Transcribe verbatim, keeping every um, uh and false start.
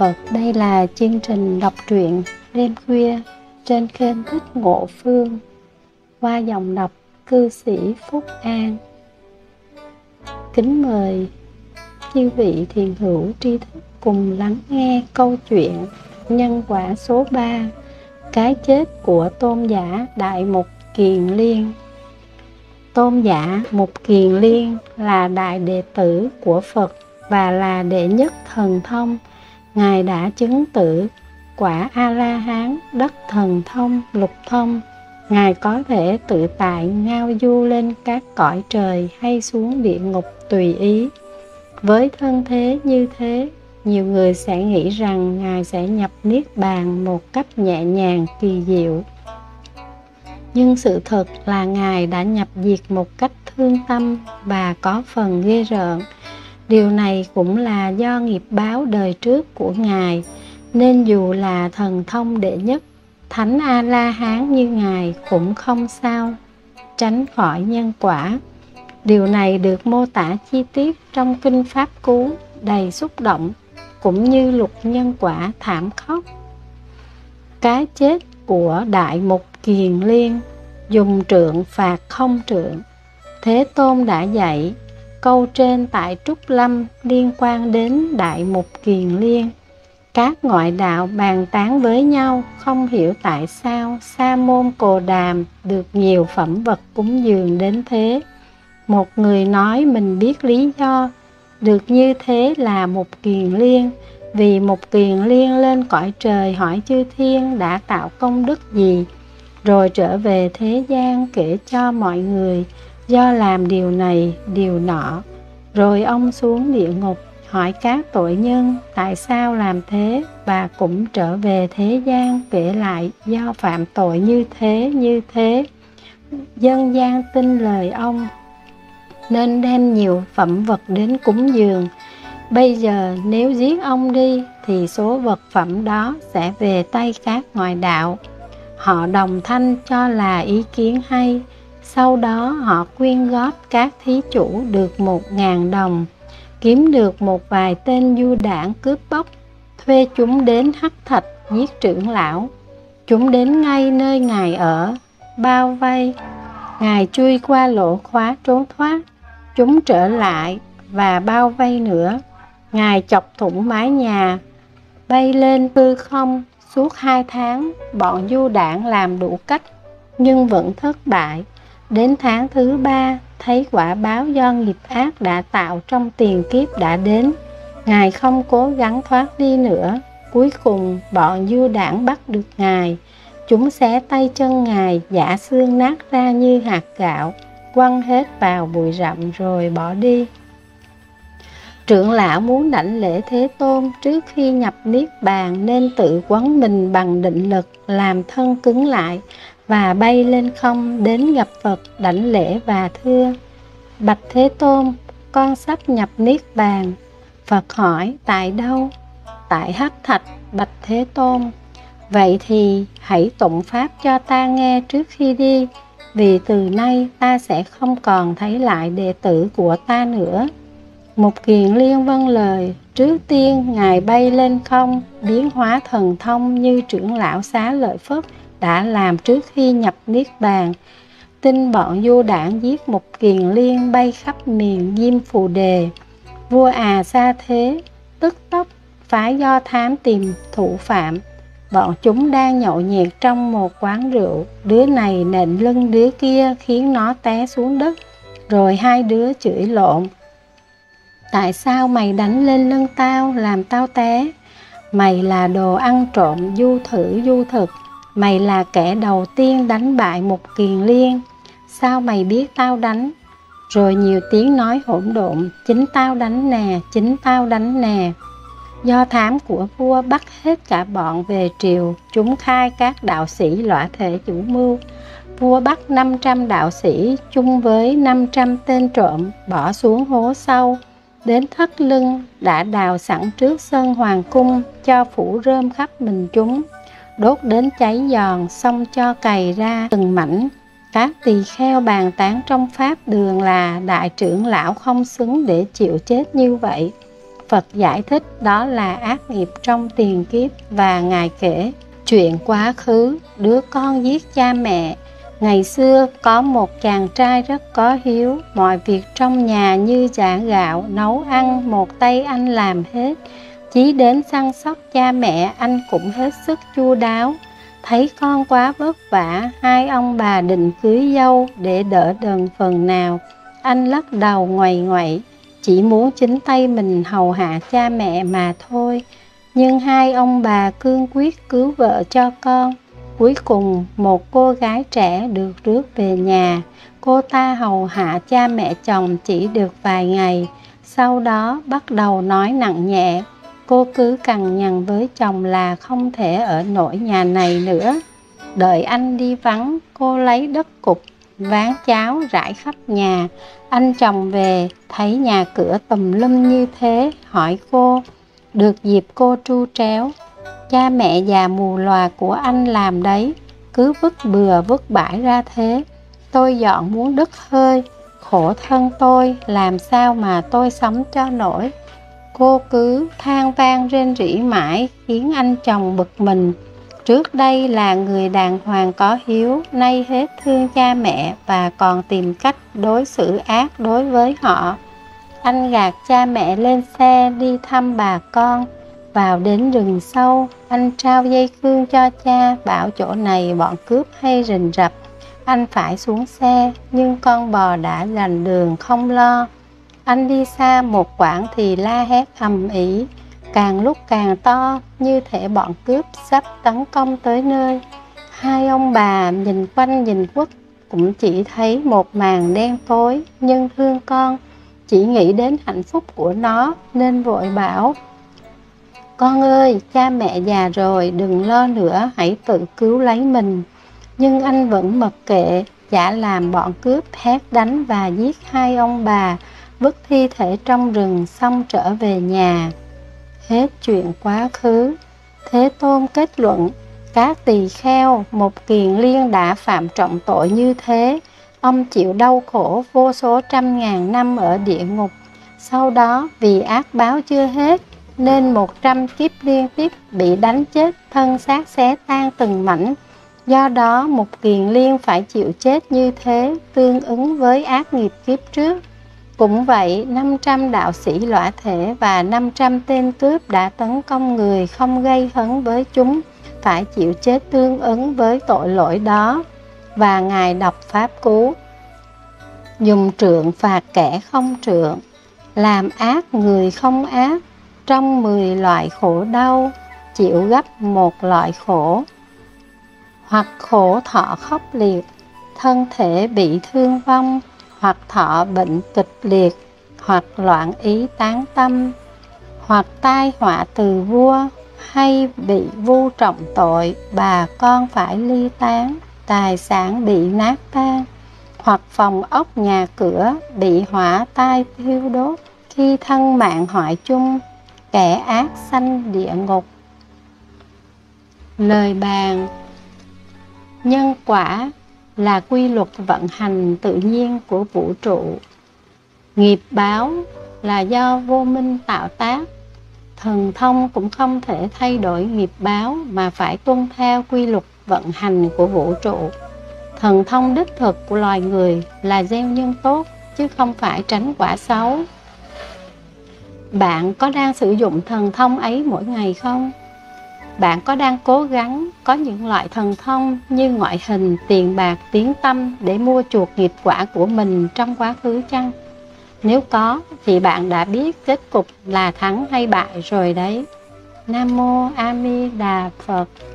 Phật. Đây là chương trình đọc truyện đêm khuya trên kênh Thích Ngộ Phương qua giọng đọc cư sĩ Phúc An. Kính mời chư vị thiền hữu tri thức cùng lắng nghe câu chuyện nhân quả số ba, cái chết của tôn giả Đại Mục Kiền Liên. Tôn giả Mục Kiền Liên là đại đệ tử của Phật và là đệ nhất thần thông. Ngài đã chứng tử quả A-la-hán, đắc thần thông, lục thông. Ngài có thể tự tại ngao du lên các cõi trời hay xuống địa ngục tùy ý. Với thân thế như thế, nhiều người sẽ nghĩ rằng Ngài sẽ nhập Niết Bàn một cách nhẹ nhàng kỳ diệu. Nhưng sự thật là Ngài đã nhập diệt một cách thương tâm và có phần ghê rợn. Điều này cũng là do nghiệp báo đời trước của Ngài, nên dù là thần thông đệ nhất, Thánh A-la-hán như Ngài cũng không sao tránh khỏi nhân quả. Điều này được mô tả chi tiết trong Kinh Pháp Cú đầy xúc động, cũng như luật nhân quả thảm khốc. Cái chết của Đại Mục Kiền Liên, dùng trượng phạt không trượng. Thế Tôn đã dạy câu trên tại Trúc Lâm liên quan đến Đại Mục Kiền Liên. Các ngoại đạo bàn tán với nhau không hiểu tại sao Sa môn Cồ Đàm được nhiều phẩm vật cúng dường đến thế. Một người nói mình biết lý do được như thế là Mục Kiền Liên, vì Mục Kiền Liên lên cõi trời hỏi chư thiên đã tạo công đức gì, rồi trở về thế gian kể cho mọi người do làm điều này, điều nọ. Rồi ông xuống địa ngục hỏi các tội nhân tại sao làm thế, và cũng trở về thế gian kể lại do phạm tội như thế, như thế. Dân gian tin lời ông nên đem nhiều phẩm vật đến cúng dường. Bây giờ nếu giết ông đi thì số vật phẩm đó sẽ về tay các ngoại đạo. Họ đồng thanh cho là ý kiến hay. Sau đó họ quyên góp các thí chủ được một ngàn đồng, kiếm được một vài tên du đảng cướp bóc, thuê chúng đến Hắc Thạch giết trưởng lão. Chúng đến ngay nơi Ngài ở, bao vây. Ngài chui qua lỗ khóa trốn thoát. Chúng trở lại và bao vây nữa. Ngài chọc thủng mái nhà, bay lên hư không. Suốt hai tháng, bọn du đảng làm đủ cách nhưng vẫn thất bại. Đến tháng thứ ba, thấy quả báo do nghiệp ác đã tạo trong tiền kiếp đã đến, Ngài không cố gắng thoát đi nữa. Cuối cùng, bọn du đảng bắt được Ngài. Chúng xé tay chân Ngài, giả xương nát ra như hạt gạo, quăng hết vào bụi rậm rồi bỏ đi. Trưởng lão muốn đảnh lễ Thế Tôn trước khi nhập Niết Bàn nên tự quấn mình bằng định lực, làm thân cứng lại và bay lên không đến gặp Phật đảnh lễ và thưa: Bạch Thế Tôn, con sắp nhập Niết Bàn. Phật hỏi: Tại đâu? Tại Hắc Thạch, Bạch Thế Tôn. Vậy thì hãy tụng pháp cho ta nghe trước khi đi, vì từ nay ta sẽ không còn thấy lại đệ tử của ta nữa. Mục Kiền Liên vâng lời. Trước tiên Ngài bay lên không, biến hóa thần thông như trưởng lão Xá Lợi Phất đã làm trước khi nhập Niết Bàn. Tin bọn du đảng giết Mục Kiền Liên, bay khắp miền Diêm Phù Đề. Vua À Sa Thế tức tốc phái do thám tìm thủ phạm. Bọn chúng đang nhậu nhẹt trong một quán rượu, đứa này nện lưng đứa kia khiến nó té xuống đất, rồi hai đứa chửi lộn: Tại sao mày đánh lên lưng tao làm tao té? Mày là đồ ăn trộm du thử du thực, mày là kẻ đầu tiên đánh bại Mục Kiền Liên, sao mày biết tao đánh? Rồi nhiều tiếng nói hỗn độn: Chính tao đánh nè, chính tao đánh nè. Do thám của vua bắt hết cả bọn về triều, chúng khai các đạo sĩ lõa thể chủ mưu. Vua bắt năm trăm đạo sĩ chung với năm trăm tên trộm, bỏ xuống hố sâu. Đến thắt lưng đã đào sẵn trước sân hoàng cung, cho phủ rơm khắp mình chúng, đốt đến cháy giòn, xong cho cày ra từng mảnh. Các tỳ kheo bàn tán trong pháp đường là đại trưởng lão không xứng để chịu chết như vậy. Phật giải thích đó là ác nghiệp trong tiền kiếp, và Ngài kể chuyện quá khứ đứa con giết cha mẹ. Ngày xưa có một chàng trai rất có hiếu, mọi việc trong nhà như giã gạo, nấu ăn một tay anh làm hết, chỉ đến săn sóc cha mẹ anh cũng hết sức chu đáo. Thấy con quá vất vả, hai ông bà định cưới dâu để đỡ đần phần nào. Anh lắc đầu ngoầy ngoậy, chỉ muốn chính tay mình hầu hạ cha mẹ mà thôi. Nhưng hai ông bà cương quyết cứu vợ cho con. Cuối cùng một cô gái trẻ được rước về nhà. Cô ta hầu hạ cha mẹ chồng chỉ được vài ngày, sau đó bắt đầu nói nặng nhẹ. Cô cứ cằn nhằn với chồng là không thể ở nổi nhà này nữa. Đợi anh đi vắng, cô lấy đất cục, ván cháo rải khắp nhà. Anh chồng về, thấy nhà cửa tùm lum như thế, hỏi cô. Được dịp cô tru tréo, cha mẹ già mù lòa của anh làm đấy, cứ vứt bừa vứt bãi ra thế. Tôi dọn muốn đứt hơi, khổ thân tôi, làm sao mà tôi sống cho nổi. Cô cứ than vang rên rỉ mãi, khiến anh chồng bực mình. Trước đây là người đàng hoàng có hiếu, nay hết thương cha mẹ và còn tìm cách đối xử ác đối với họ. Anh gạt cha mẹ lên xe đi thăm bà con. Vào đến rừng sâu, anh trao dây cương cho cha, bảo chỗ này bọn cướp hay rình rập, anh phải xuống xe. Nhưng con bò đã rành đường không lo. Anh đi xa một quãng thì la hét ầm ĩ, càng lúc càng to, như thể bọn cướp sắp tấn công tới nơi. Hai ông bà nhìn quanh nhìn quất cũng chỉ thấy một màn đen tối, nhưng thương con, chỉ nghĩ đến hạnh phúc của nó nên vội bảo: Con ơi, cha mẹ già rồi, đừng lo nữa, hãy tự cứu lấy mình. Nhưng anh vẫn mặc kệ, chả làm bọn cướp hét đánh và giết hai ông bà, vứt thi thể trong rừng xong trở về nhà. Hết chuyện quá khứ. Thế Tôn kết luận, các tỳ kheo, Mục Kiền Liên đã phạm trọng tội như thế. Ông chịu đau khổ vô số trăm ngàn năm ở địa ngục. Sau đó vì ác báo chưa hết, nên một trăm kiếp liên tiếp bị đánh chết, thân xác xé tan từng mảnh. Do đó Mục Kiền Liên phải chịu chết như thế, tương ứng với ác nghiệp kiếp trước. Cũng vậy, năm trăm đạo sĩ lõa thể và năm trăm tên cướp đã tấn công người không gây hấn với chúng, phải chịu chết tương ứng với tội lỗi đó. Và Ngài đọc Pháp Cú: Dùng trượng phạt kẻ không trượng, làm ác người không ác, trong mười loại khổ đau, chịu gấp một loại khổ. Hoặc khổ thọ khốc liệt, thân thể bị thương vong, hoặc thọ bệnh kịch liệt, hoặc loạn ý tán tâm, hoặc tai họa từ vua, hay bị vu trọng tội, bà con phải ly tán, tài sản bị nát tan, hoặc phòng ốc nhà cửa bị hỏa tai thiêu đốt, khi thân mạng hoại chung, kẻ ác sanh địa ngục. Lời bàn: Nhân quả là quy luật vận hành tự nhiên của vũ trụ. Nghiệp báo là do vô minh tạo tác. Thần thông cũng không thể thay đổi nghiệp báo, mà phải tuân theo quy luật vận hành của vũ trụ. Thần thông đích thực của loài người là gieo nhân tốt, chứ không phải tránh quả xấu. Bạn có đang sử dụng thần thông ấy mỗi ngày không? Bạn có đang cố gắng có những loại thần thông như ngoại hình, tiền bạc, tiếng tâm để mua chuộc nghiệp quả của mình trong quá khứ chăng? Nếu có, thì bạn đã biết kết cục là thắng hay bại rồi đấy. Nam Mô A Di Đà Phật.